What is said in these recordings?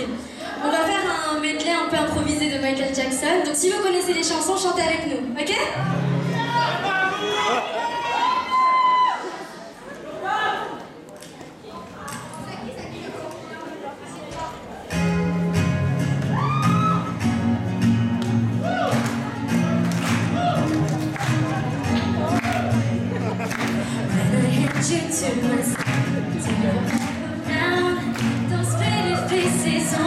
compliqué. On va faire un medley un peu improvisé de Michael Jackson. Donc si vous connaissez les chansons, chantez avec nous, ok? It's 1, 2,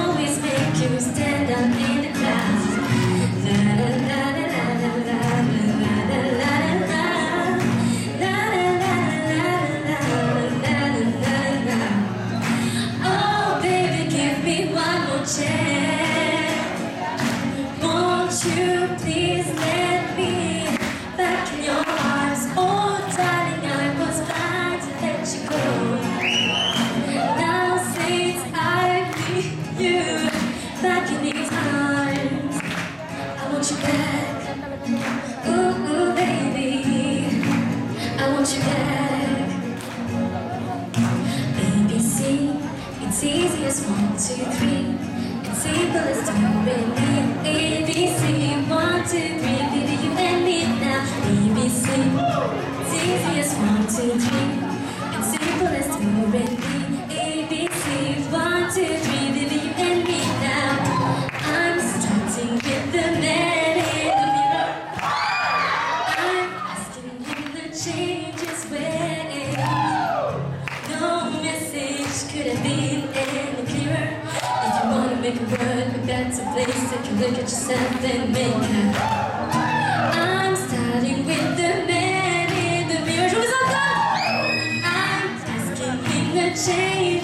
3, it's simple as do and me, ABC, 1, 2, 3, baby you and me now, ABC, it's easy as 1, 2, 3, it's simple as do and me, ABC, 1, 2, 3, baby you and me now. I'm starting with the man in the mirror, I'm asking him the changes waiting, no message could have been any clearer. If you wanna make a world a better place, take a look at yourself and make it. I'm starting with the man in the mirror. I'm asking him to change.